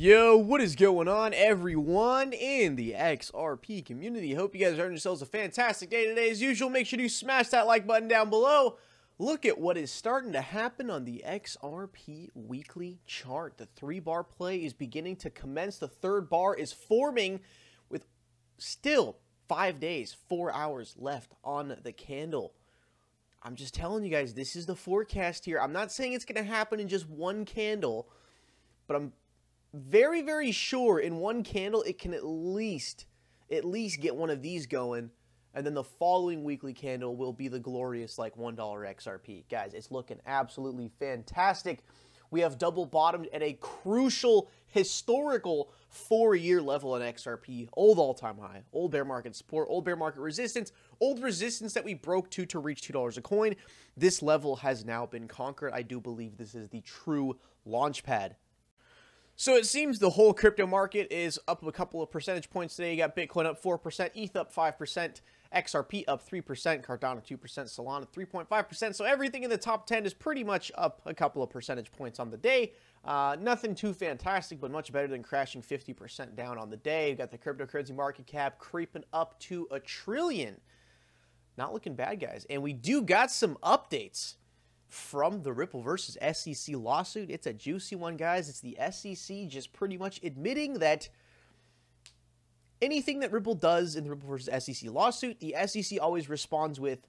Yo, what is going on, everyone in the XRP community? Hope you guys are having yourselves a fantastic day today. As usual, make sure you smash that like button down below. Look at what is starting to happen on the XRP weekly chart. The three-bar play is beginning to commence. The third bar is forming with still 4 hours left on the candle. I'm just telling you guys, this is the forecast here. I'm not saying it's going to happen in just one candle, but I'm very, very sure in one candle it can at least get one of these going, and then the following weekly candle will be the glorious like $1 XRP. Guys, it's looking absolutely fantastic. We have double bottomed at a crucial historical 4-year level on XRP. Old all-time high, old bear market support, old bear market resistance, old resistance that we broke to reach $2 a coin. This level has now been conquered. I do believe this is the true launch pad. So it seems the whole crypto market is up a couple of percentage points today. You got Bitcoin up 4%, ETH up 5%, XRP up 3%, Cardano 2%, Solana 3.5%. So everything in the top 10 is pretty much up a couple of percentage points on the day. Nothing too fantastic, but much better than crashing 50% down on the day. You've got the cryptocurrency market cap creeping up to $1 trillion. Not looking bad, guys. And we do got some updates from the Ripple versus SEC lawsuit. It's a juicy one, guys. It's the SEC just pretty much admitting that anything that Ripple does in the Ripple versus SEC lawsuit, the SEC always responds with,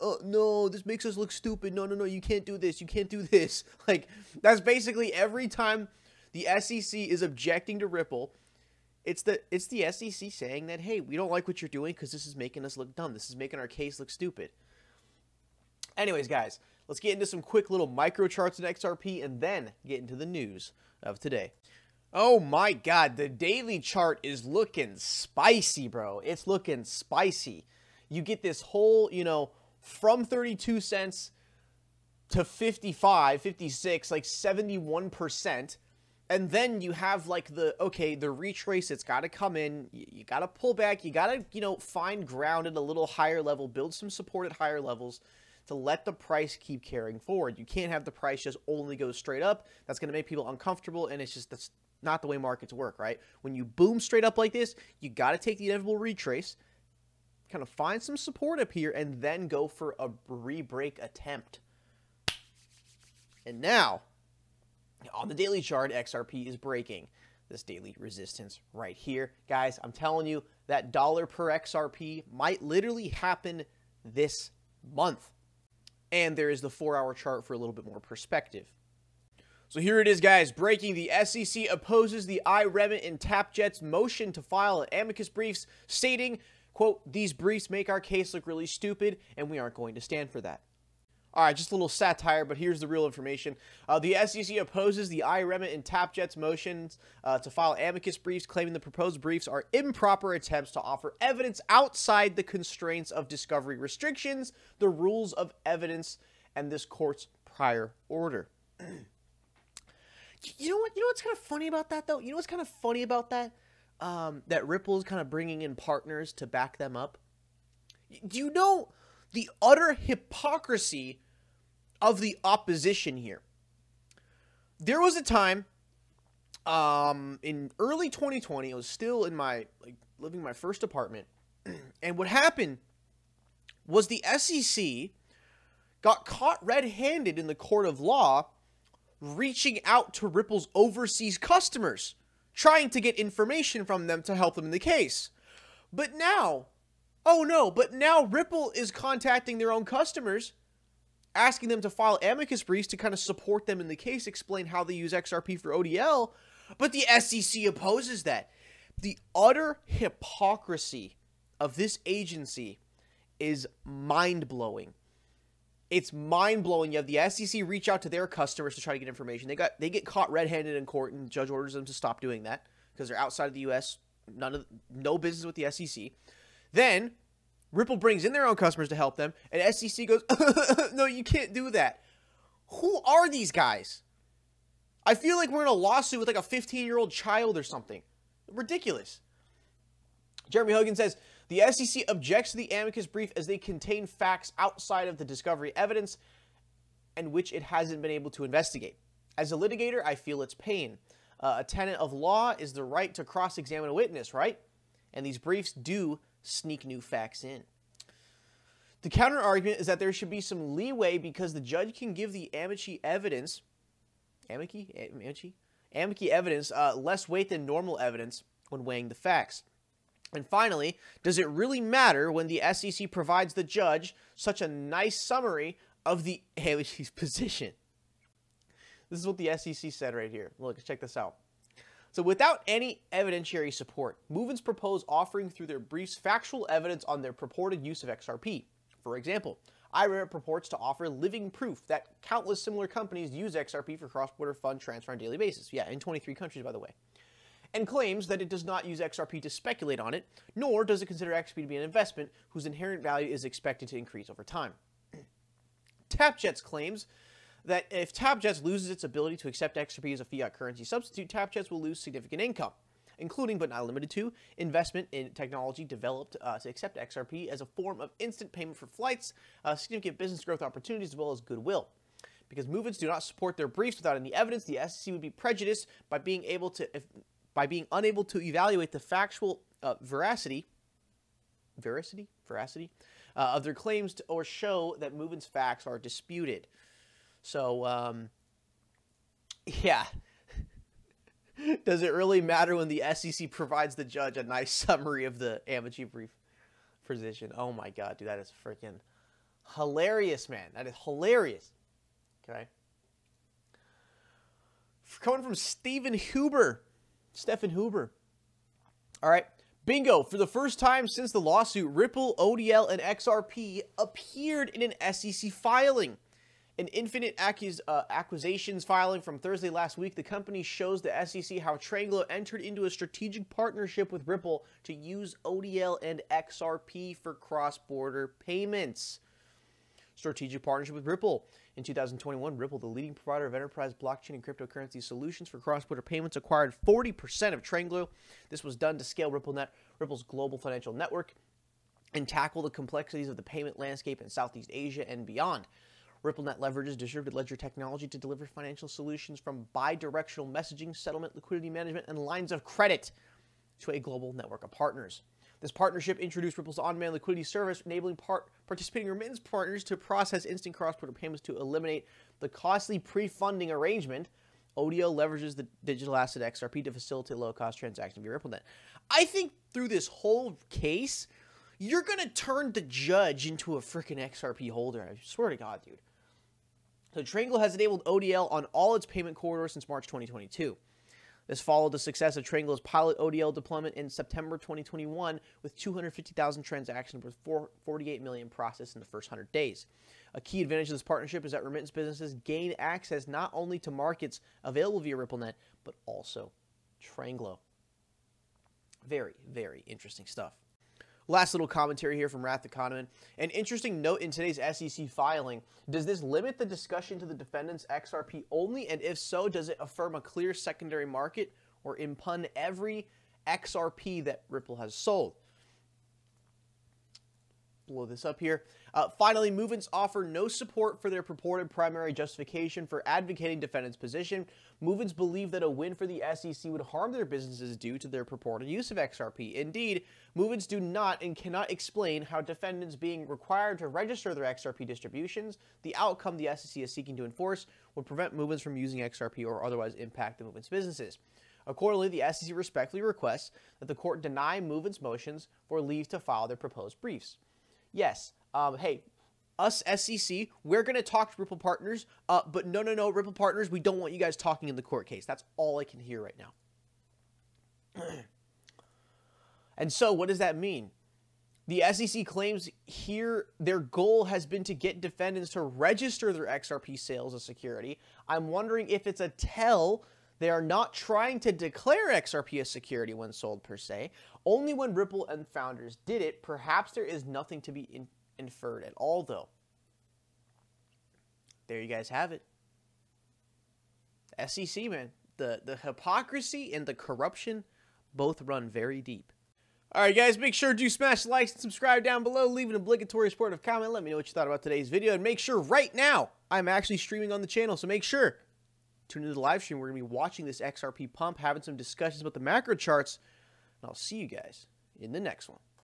oh, no, this makes us look stupid. No, no, no, you can't do this. You can't do this. Like, that's basically every time the SEC is objecting to Ripple, it's the SEC saying that, hey, we don't like what you're doing because this is making us look dumb. This is making our case look stupid. Anyways, guys, let's get into some quick little micro charts in XRP and then get into the news of today. Oh my God, the daily chart is looking spicy, bro. It's looking spicy. You get this whole, you know, from 32 cents to 55, 56, like 71%. And then you have like the, okay, the retrace, it's got to come in. You got to pull back. You got to, you know, find ground at a little higher level, build some support at higher levels, to let the price keep carrying forward. You can't have the price just only go straight up. That's going to make people uncomfortable, and it's just, that's not the way markets work, right? When you boom straight up like this, you got to take the inevitable retrace, kind of find some support up here, and then go for a re-break attempt. And now, on the daily chart, XRP is breaking this daily resistance right here. Guys, I'm telling you, that dollar per XRP might literally happen this month. And there is the 4-hour chart for a little bit more perspective. So here it is, guys. Breaking: the SEC opposes the iRemit and Tapjet's motion to file amicus briefs, stating, quote, "These briefs make our case look really stupid, and we aren't going to stand for that." All right, just a little satire, but here's the real information. The SEC opposes the iRemit and Tapjet's motions to file amicus briefs, claiming the proposed briefs are improper attempts to offer evidence outside the constraints of discovery restrictions, the rules of evidence, and this court's prior order. You know what? You know what's kind of funny about that, though? You know what's kind of funny about that? That Ripple's kind of bringing in partners to back them up. Do you know the utter hypocrisy of the opposition here? There was a time in early 2020, I was still in my, like, living my first apartment, and what happened was the SEC got caught red-handed in the court of law reaching out to Ripple's overseas customers, trying to get information from them to help them in the case. But now, oh no, but now Ripple is contacting their own customers, asking them to file amicus briefs to kind of support them in the case, explain how they use XRP for ODL, but the SEC opposes that. The utter hypocrisy of this agency is mind-blowing. It's mind-blowing. You have the SEC reach out to their customers to try to get information. They get caught red-handed in court, and the judge orders them to stop doing that because they're outside of the U.S., no business with the SEC. Then Ripple brings in their own customers to help them, and SEC goes, no, you can't do that. Who are these guys? I feel like we're in a lawsuit with like a 15-year-old child or something. Ridiculous. Jeremy Hogan says, the SEC objects to the amicus brief as they contain facts outside of the discovery evidence and which it hasn't been able to investigate. As a litigator, I feel its pain. a tenet of law is the right to cross-examine a witness, right? And these briefs do sneak new facts in. The counter-argument is that there should be some leeway because the judge can give the amici evidence less weight than normal evidence when weighing the facts. And finally, does it really matter when the SEC provides the judge such a nice summary of the amici's position? This is what the SEC said right here. Look, check this out. So without any evidentiary support, movements propose offering through their briefs factual evidence on their purported use of XRP. For example, iRemit purports to offer living proof that countless similar companies use XRP for cross-border fund transfer on a daily basis. Yeah, in 23 countries, by the way. And claims that it does not use XRP to speculate on it, nor does it consider XRP to be an investment whose inherent value is expected to increase over time. Tapjet's claims that if Tapjet loses its ability to accept XRP as a fiat currency substitute, Tapjet will lose significant income, including but not limited to investment in technology developed to accept XRP as a form of instant payment for flights, significant business growth opportunities, as well as goodwill. Because movements do not support their briefs without any evidence, the SEC would be prejudiced by being unable to evaluate the factual veracity of their claims or show that movement's facts are disputed. So, yeah. Does it really matter when the SEC provides the judge a nice summary of the amici brief position? Oh my God, dude, that is freaking hilarious, man. That is hilarious. Okay. Coming from Stephen Huber. Stephen Huber. All right. Bingo. For the first time since the lawsuit, Ripple, ODL, and XRP appeared in an SEC filing. An infinite acquisitions filing from Thursday last week, the company shows the SEC how Tranglo entered into a strategic partnership with Ripple to use ODL and XRP for cross-border payments. Strategic partnership with Ripple. In 2021, Ripple, the leading provider of enterprise blockchain and cryptocurrency solutions for cross-border payments, acquired 40% of Tranglo. This was done to scale RippleNet, Ripple's global financial network, and tackle the complexities of the payment landscape in Southeast Asia and beyond. RippleNet leverages distributed ledger technology to deliver financial solutions from bi-directional messaging, settlement, liquidity management, and lines of credit to a global network of partners. This partnership introduced Ripple's on-demand liquidity service, enabling participating remittance partners to process instant cross-border payments to eliminate the costly pre-funding arrangement. ODL leverages the digital asset XRP to facilitate low-cost transactions via RippleNet. I think through this whole case, you're going to turn the judge into a freaking XRP holder. I swear to God, dude. So Tranglo has enabled ODL on all its payment corridors since March 2022. This followed the success of Tranglo's pilot ODL deployment in September 2021 with 250,000 transactions worth 48 million processed in the first 100 days. A key advantage of this partnership is that remittance businesses gain access not only to markets available via RippleNet, but also Tranglo. Very, very interesting stuff. Last little commentary here from Rath the Econoeman. An interesting note in today's SEC filing. Does this limit the discussion to the defendant's XRP only? And if so, does it affirm a clear secondary market or impugn every XRP that Ripple has sold? Blow this up here. Finally, movements offer no support for their purported primary justification for advocating defendant's position. Movements believe that a win for the SEC would harm their businesses due to their purported use of XRP. Indeed, movements do not and cannot explain how defendants being required to register their XRP distributions, the outcome the SEC is seeking to enforce, would prevent movements from using XRP or otherwise impact the movement's businesses. Accordingly, the SEC respectfully requests that the court deny movement's motions for leave to file their proposed briefs. Yes, hey, us SEC, we're going to talk to Ripple Partners, but no, Ripple Partners, we don't want you guys talking in the court case. That's all I can hear right now. And so what does that mean? The SEC claims here their goal has been to get defendants to register their XRP sales as security. I'm wondering if it's a tell they are not trying to declare XRP a security when sold per se. Only when Ripple and founders did it, perhaps there is nothing to be inferred at all, though. There you guys have it. The SEC, man. The hypocrisy and the corruption both run very deep. All right, guys, make sure to smash likes and subscribe down below. Leave an obligatory supportive comment. Let me know what you thought about today's video. And make sure right now I'm actually streaming on the channel, so make sure Tune into the live stream. We're going to be watching this XRP pump, having some discussions about the macro charts, and I'll see you guys in the next one.